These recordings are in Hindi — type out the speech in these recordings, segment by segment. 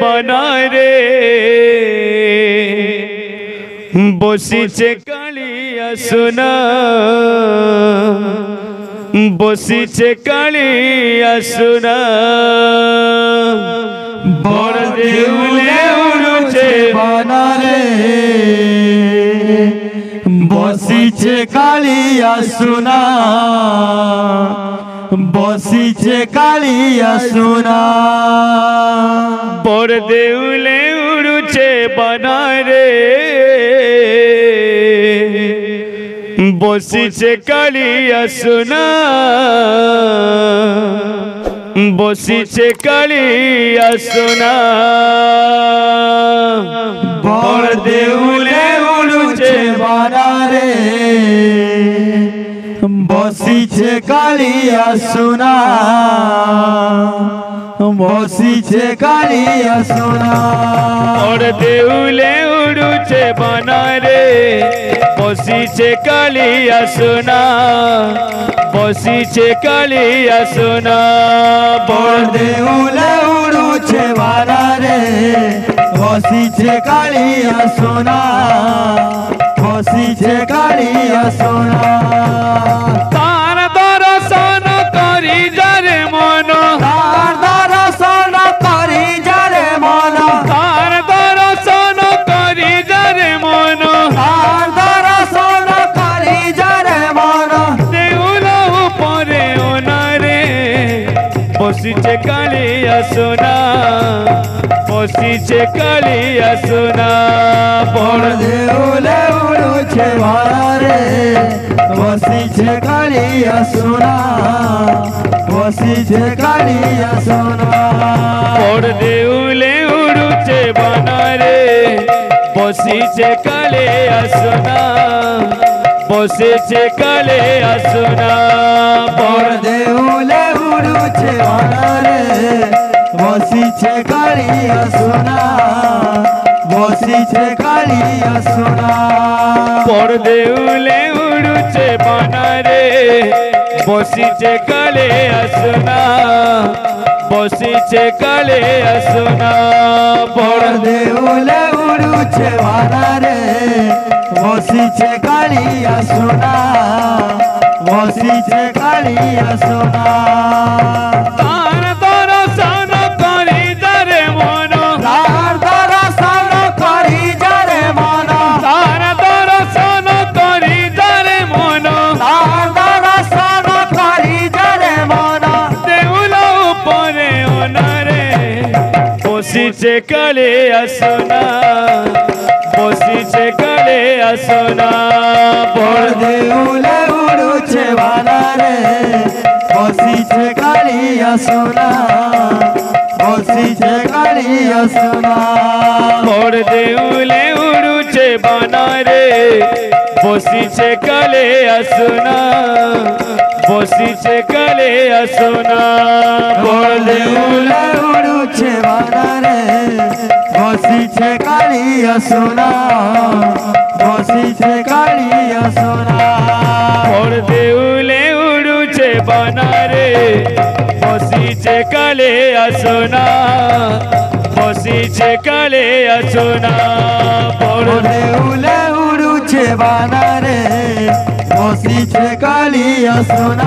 बनाए रे बसिछे कालिया सोना, बसिछे कालिया सोना। बड़ देउले उड़ुछे बनारे बसिछे कालिया सोना, बसिछे कालिया सोना। बड़ देउले उड़ुछे बनारे बसिछे कालिया सोना, बसिछे कालिया सोना। बड़ देउले उड़ुछे बनारे बसिछे कालिया सोना, बसिछे कालिया सोना। बड़ देउले उड़ुछे बनारे बसिछे कालिया सोना, बसिछे कालिया सोना। बड़ देउले उड़ुछे बनारे बसिछे कालिया सोना, बसिछे कालिया सोना। तार दर्शन करी जरे मन, तार दर्शन करी जरे मन, तार दर्शन करी जरे मन, तार दर्शन करी जरे मन। देउला उपरे ओनारे बसिछे कालिया सोना, बसिछे कालिया सोना। बड़ देउले उड़ुछे बनारे बसिछे कालिया सोना, बसिछे कालिया सोना। बड़ देउले उड़ुछे बनारे बसिछे कालिया सोना, बसिछे कालिया सोना। बड़ देउले उड़ुछे बनारे बसिछे कालिया सोना, बसिछे कालिया सोना। बड़ देउले उड़ुछे बनारे बसिछे कालिया सोना, बसिछे कालिया सोना। बड़ देउले उड़ुछे बनारे बसिछे कालिया सोना, बसिछे कालिया सोना। बसिछे कालिया सोना, बसिछे कालिया सोना। बड़ देउले उड़ुछे बनारे बसिछे कालिया सोना, बसिछे कालिया सोना। बड़ देउले उड़ुछे बनारे बसिछे कालिया सोना, बसिछे कालिया सोना। बड़ देउले उड़ुछे बनारे बसिछे कालिया सोना,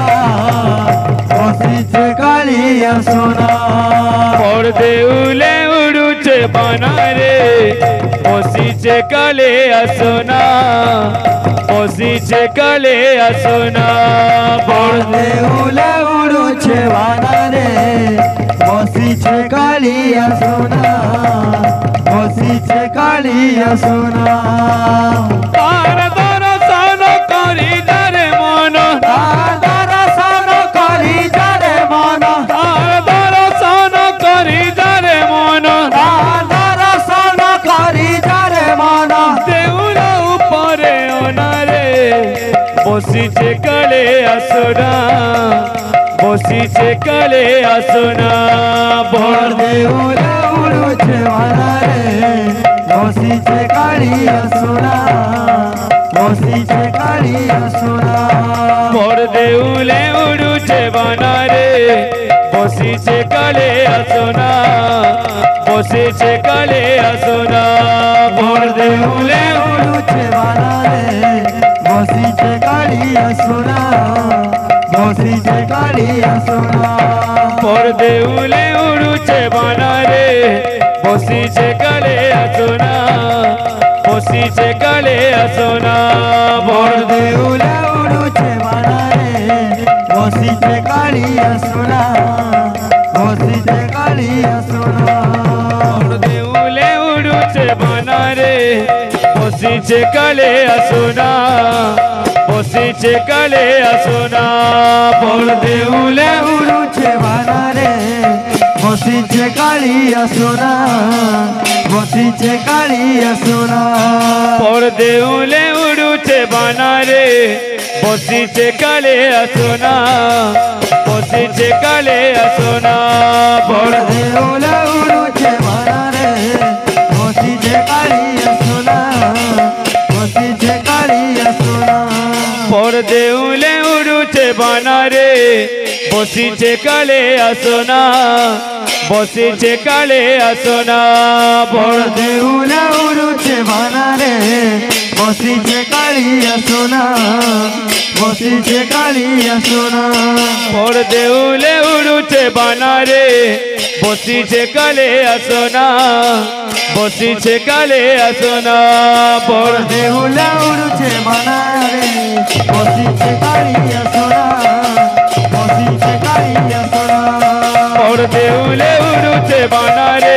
बसिछे कालिया सोना। बड़ देउले उड़ुछे बनारे बसिछे कालिया सोना, बसिछे कालिया सोना। बड़ देउले उड़ुछे बनारे बसिछे कालिया सोना, बसिछे कालिया सोना। बड़ देउले उड़ुछे बनारे बसिछे कालिया सोना, बसिछे कालिया सोना। बड़ देउले उड़ुछे बनारे बसिछे कालिया सोना, बसिछे कालिया सोना। बसिछे कालिया सोना, बसिछे कालिया सोना। बड़ देउले उड़ुछे बनारे बसिछे कालिया सोना, बसिछे कालिया सोना। बड़ देउले उड़ुछे सेवाना रे बसीचे काले असोना, बसीचे काले असोना। भोर देहुले उडूचे वाला रे बसीचे काली असोना, बसीचे काली असोना। भोर देहुले उडूचे वाला रे बसीचे काले असोना, बसीचे काले असोना। भोर देहुले उडूचे वाला रे बसीचे काली असोना, बसीचे काली असोना। भोर देहुले उडूचे वाला रे बसीचे काले असोना, बसीचे काले असोना। भोर देहुले उडूचे वाला रे बसीचे काली असोना, बसीचे काली असोना। भोर देहुले उडूचे वाला रे बसीचे काले असोना, बसीचे काले असोना। भोर देहुले उडूचे वाला रे बसीचे काली असोना, बसीचे काली असोना। भोर देहुले उडूचे वाला रे बसीचे काले असोना, बसीचे काले असोना। भोर देहुले उडूचे वाला रे बसीचे काली असोना, बसीचे काली असोना। भोर देहुले उडूचे वाला रे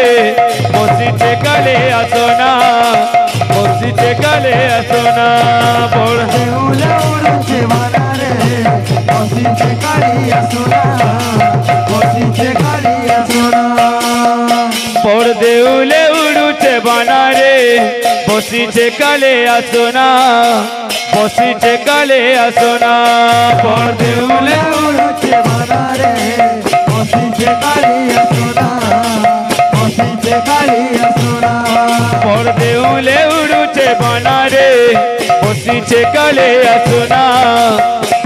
बसीचे काले असोना, बसीचे काले असोना। भोर देहुले उडूचे वाला रे बसीचे काली असोना, बसीचे काली असोना। भोर देहुले उडूचे वाला रे बसीचे काले असोना, बसीचे काले असोना। भोर देहुले उडूचे वाला रे बसीचे काली असोना, बसीचे काली असोना। भोर देहुले उडूचे वाला रे बसीचे काले असोना,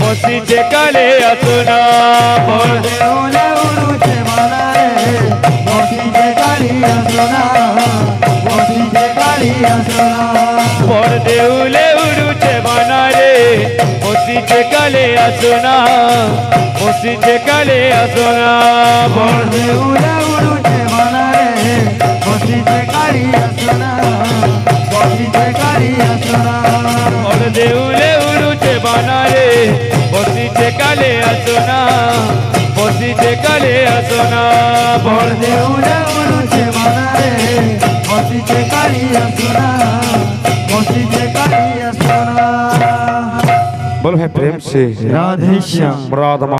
बसीचे काले असोना। भोर देहुले उडूचे वाला रे बसीचे काली असोना, बसीचे काली असोना। भोर देहुले वाला रे बसीचे काले असोना, बसीचे काले असोना। भोर देहुले उडूचे वाला रे बसीचे काली असोना, बसीचे काली असोना। भोर देहुले उडूचे वाला रे बसीचे काले असोना, बसीचे काले असोना। भोर देहुले उडूचे वाला रे बसीचे काली असोना, बसीचे काली असोना। भोर देहुले उडूचे वाला रे बसीचे काले असोना, बसीचे काले असोना। भोर देहुले उडूचे वाला रे बसीचे काली असोना, बसीचे काली असोना। बोलो है प्रेम से राधे श्याम राधा।